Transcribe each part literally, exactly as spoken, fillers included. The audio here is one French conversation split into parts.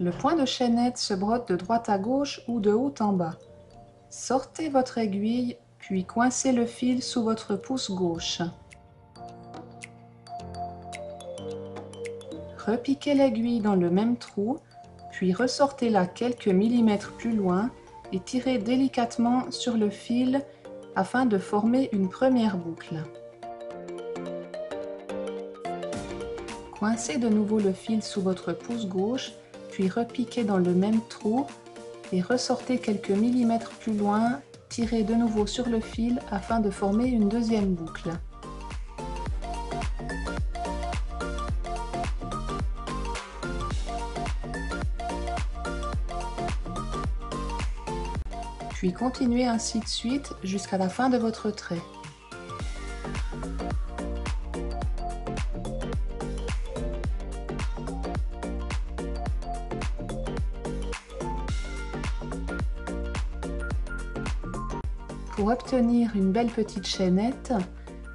Le point de chaînette se brode de droite à gauche ou de haut en bas. Sortez votre aiguille, puis coincez le fil sous votre pouce gauche. Repiquez l'aiguille dans le même trou, puis ressortez-la quelques millimètres plus loin et tirez délicatement sur le fil afin de former une première boucle. Coincez de nouveau le fil sous votre pouce gauche, puis repiquez dans le même trou et ressortez quelques millimètres plus loin, tirez de nouveau sur le fil afin de former une deuxième boucle. Puis continuez ainsi de suite jusqu'à la fin de votre trait. Pour obtenir une belle petite chaînette,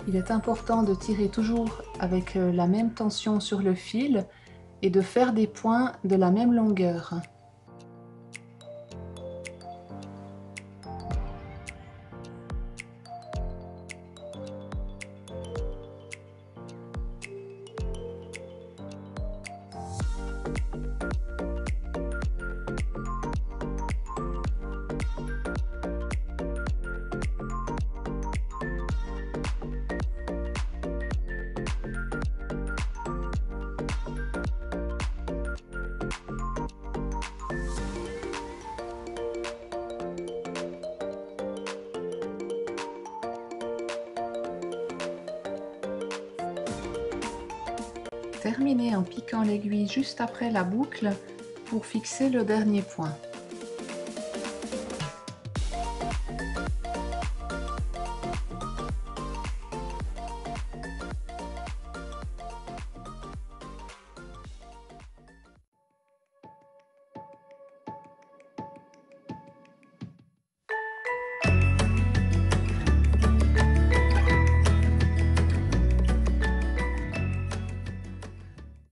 il est important de tirer toujours avec la même tension sur le fil et de faire des points de la même longueur. Terminez en piquant l'aiguille juste après la boucle pour fixer le dernier point.